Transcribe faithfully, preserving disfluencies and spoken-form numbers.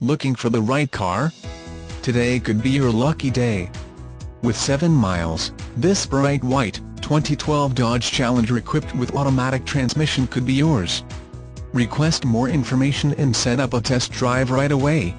Looking for the right car? Today could be your lucky day. With seven miles, this bright white, twenty twelve Dodge Challenger equipped with automatic transmission could be yours. Request more information and set up a test drive right away.